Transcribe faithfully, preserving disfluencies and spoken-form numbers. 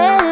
que